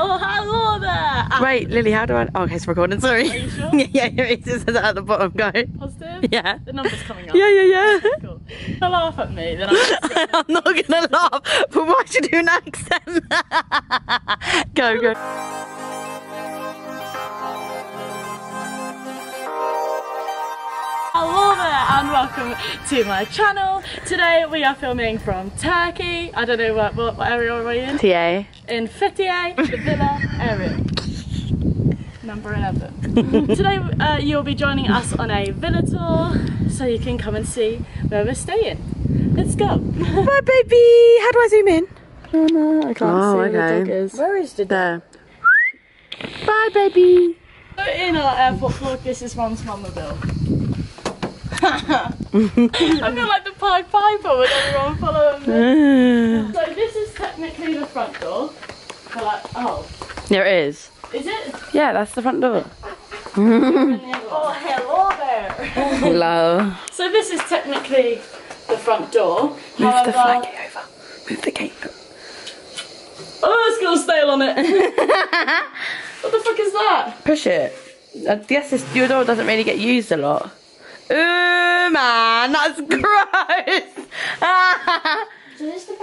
Oh, hello there! Wait, Lily, how do I... Oh, okay, it's recording, sorry. Are you sure? Yeah, it says that at the bottom, go. Positive? Yeah. The number's coming up. Yeah. Cool. Don't laugh at me. Then I'm not going to laugh, but why should you do an accent? Go. Hello there and welcome to my channel. Today we are filming from Turkey. I don't know what area are we in? Fethiye. In Fethiye, the villa area. Number 11. Today you'll be joining us on a villa tour, so you can come and see where we're staying. Let's go. Bye baby, how do I zoom in? Oh no, I can't see where the dog is. Where is the dog? There. Bye baby. In our airport vlog, this is Ron's mama Bill. I feel like the Pied Piper with everyone following me. So this is technically the front door. We're like, oh. There it is. Is it? Yeah, that's the front door. Oh, hello there. Hello. So this is technically the front door. Move the flag over. Move the cape. Oh, it's got a snail on it. What the fuck is that? Push it. I guess this, your door doesn't really get used a lot. Ooh, man, that's gross!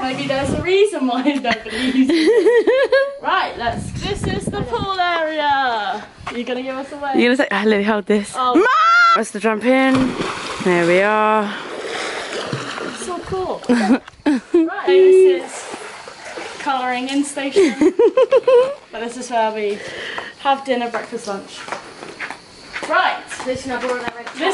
Maybe there's a reason why nobody uses it. Right, this is the pool area. You're gonna give us away? You're gonna say, oh, Lily, hold this. Oh. Mom! Press the jump in. There we are. It's so cool. Right, this is colouring in station. But this is where we have dinner, breakfast, lunch. Right, this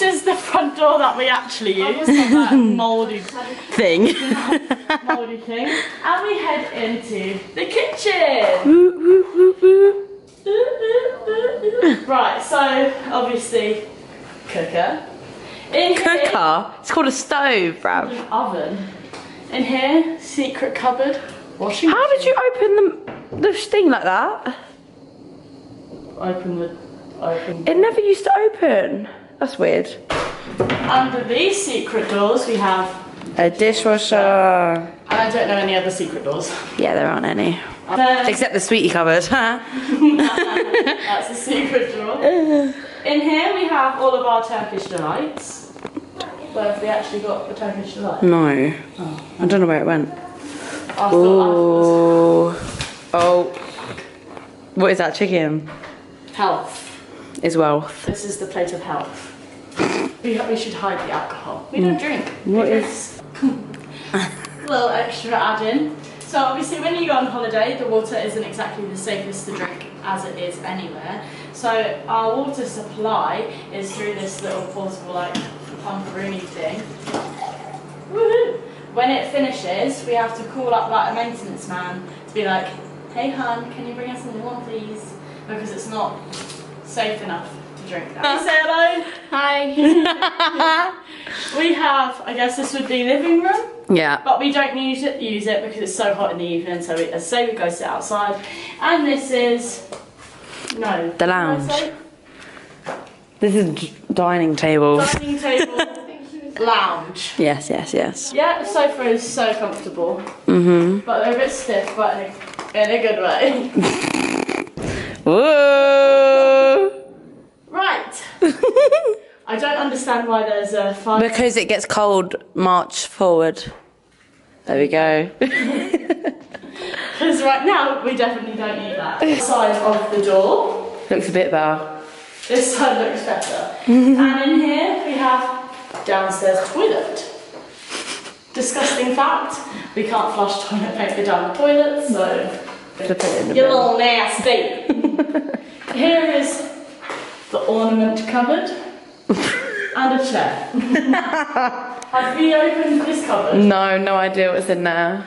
is the front door that we actually use. That mouldy thing. And we head into the kitchen. Right, so obviously cooker. In cooker? Here, it's called a stove, bruv. Oven. In here, secret cupboard. Washing machine. How did you open the thing like that? It never used to open. That's weird. Under these secret doors we have a dishwasher. And I don't know any other secret doors. Yeah, there aren't any. Except the sweetie cupboard. That's a secret drawer. In here we have all of our Turkish delights. But have we actually got the Turkish delight? No. Oh. I don't know where it went. Oh. What is that, chicken? Health. Is wealth. This is the plate of health. We should hide the alcohol. We don't drink. What is? A little extra add in. So obviously when you go on holiday, the water isn't exactly the safest to drink as it is anywhere. So our water supply is through this little portable like pump-rooney thing. Woohoo! When it finishes, we have to call up like a maintenance man to be like, hey hun, can you bring us a new one please? Because it's not safe enough to drink that. Say hello. Hi. We have, I guess this would be living room. Yeah. But we don't use it because it's so hot in the evening. So as I say, we go sit outside. And this is the lounge. This is dining table. Dining table. Lounge. Yes. Yeah, the sofa is so comfortable. But they're a bit stiff, but in a good way. Whoa. Right. I don't understand why there's a fire. Because it gets cold, march forward. There we go. Because right now, we definitely don't need that. This side of the door. Looks a bit better. This side looks better. And in here, we have downstairs toilet. Disgusting fact, we can't flush toilet paper down the toilet, so you're a little nasty. Here is the ornament cupboard and a chair. Have we opened this cupboard? No, no idea what's in there.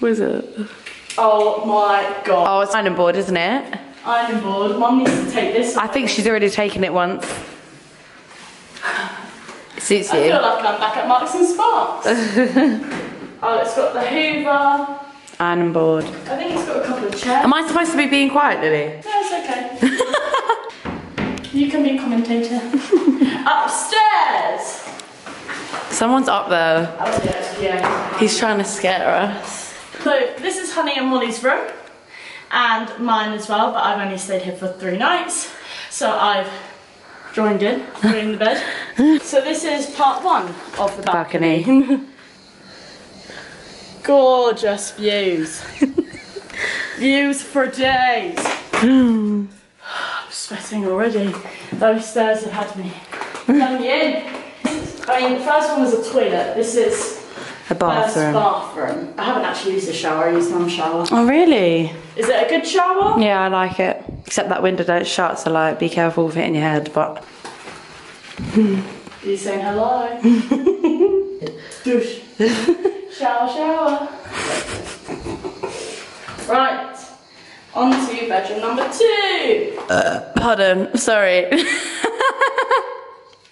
What is it? Oh my god. Oh, it's ironing board, isn't it? Ironing board. Mum needs to take this. I think she's already taken it once. It suits you. I feel like I'm back at Marks and Sparks. Oh, it's got the Hoover. Ironing board. I think it's got a couple of chairs. Am I supposed to be being quiet, Lily? No, it's okay. You can be a commentator. Upstairs! Someone's up there. Oh, yeah. He's trying to scare us. So, this is Honey and Molly's room, and mine as well, but I've only stayed here for 3 nights, so I've joined in, in the bed. So this is part 1 of the balcony. Gorgeous views. Views for days. I'm sweating already. Those stairs have had me coming in. I mean, the first one was a toilet. This is a bathroom. I haven't actually used a shower. I used one shower. Oh, really? Is it a good shower? Yeah, I like it. Except that window don't shut, so like, be careful of it in your head. But you saying hello? Douche. Shower, shower. Right. On to bedroom number 2. Pardon. Sorry.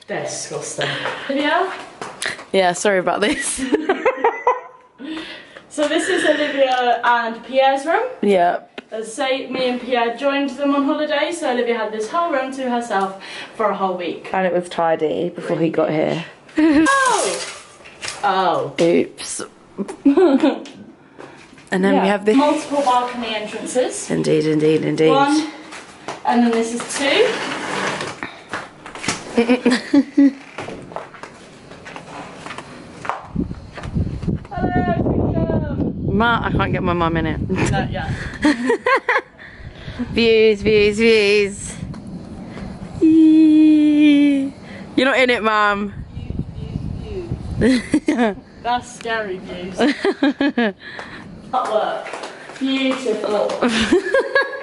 Disgusting. Olivia? Yeah, sorry about this. So this is Olivia and Pierre's room. Yeah. As I say, me and Pierre joined them on holiday, so Olivia had this whole room to herself for a whole week. And it was tidy before he got here. Oh! Oops. And then we have this. Multiple balcony entrances. Indeed, indeed, indeed. 1, and then this is 2. I can't get my mum in it. No, yeah. Views, views, views. Eee. You're not in it, mum. Views, views, views. That's scary views. That work. Beautiful.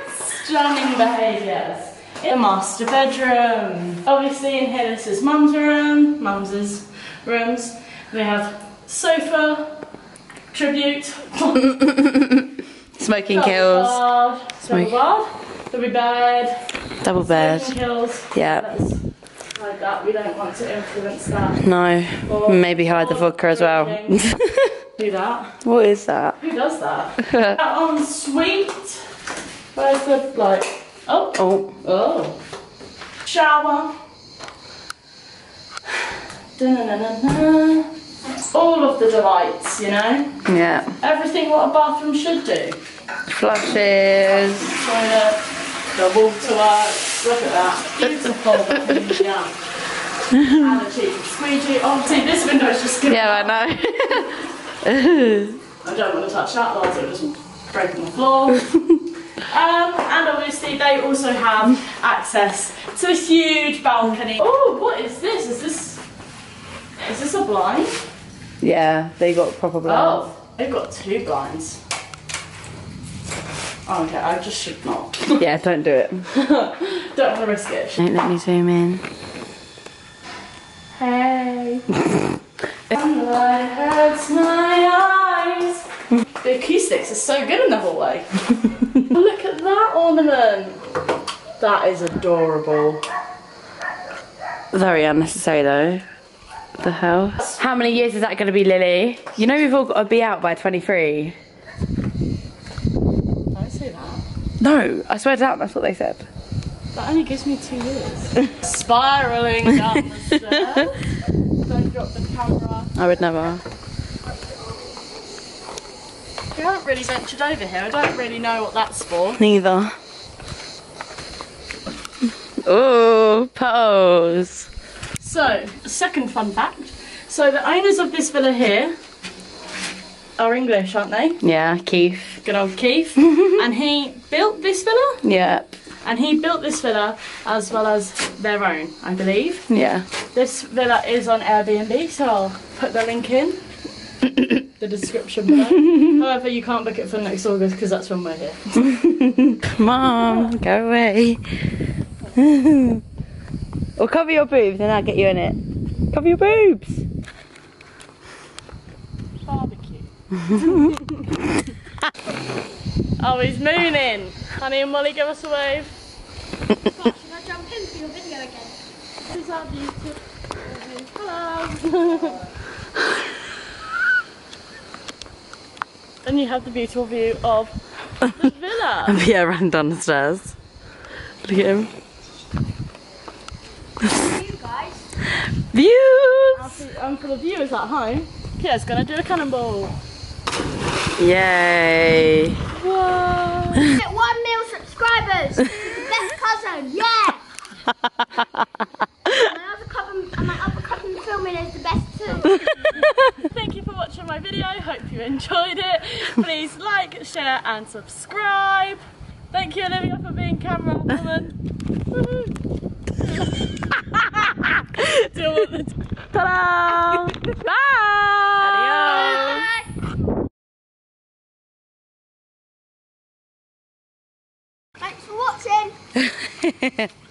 Stunning behaviours. The master bedroom. Obviously, in here, this is mum's room. Mum's rooms. We have sofa. Tribute. Smoking double kills. Guard. Double guard. Double bed. Double bed. Smoking kills. Yeah. That's like that. We don't want to influence that. No. Or maybe hide the vodka as well. Do that. What is that? Who does that? That ensuite. Where's the like? Oh. Oh. Oh. Shower. Da-na-na-na-na. All of the delights, you know? Yeah. Everything what a bathroom should do. Flushes. Toilet, the water works. Look at that. Beautiful. And a cheap squeegee. Oh, see, this window's just good. Yeah, I know. I don't want to touch that, otherwise it'll just break on the floor. And obviously they also have access to this huge balcony. Oh, what is this? Is this a blind? Yeah, they got proper blinds. Oh, they've got 2 blinds. Oh, okay, I just should not. Yeah, don't do it. Don't want to risk it. Don't let me zoom in. Hey. Sunlight hurts my eyes. The acoustics are so good in the hallway. Look at that ornament. That is adorable. Very unnecessary though. The hell? How many years is that going to be, Lily? You know we've all got to be out by 23. Don't say that. No, I swear to that, that's what they said. That only gives me 2 years. Spiralling down the stairs. Don't drop the camera. I would never. We haven't really ventured over here. I don't really know what that's for. Neither. Oh, pearls. So, 2nd fun fact. So the owners of this villa here are English, aren't they? Yeah, Keith. Good old Keith. And he built this villa? Yeah. And he built this villa as well as their own, I believe. Yeah. This villa is on Airbnb, so I'll put the link in the description below. However, you can't book it for next August because that's when we're here. Mom, go away. Or cover your boobs and I'll get you in it. Cover your boobs! Barbecue. Oh, he's mooning! Honey and Molly, give us a wave. Gosh, should I jump in for your video again? Is that beautiful? Hello! And you have the beautiful view of the villa. And Pierre ran down the stairs. Look at him. Views! And for the viewers at home, Pierre's gonna do a cannonball. Yay! My uppercut and filming is the best too. Thank you for watching my video. Hope you enjoyed it. Please like, share and subscribe. Thank you, Olivia, for being camera woman. Ta-da! Bye! Adios! Thanks for watching!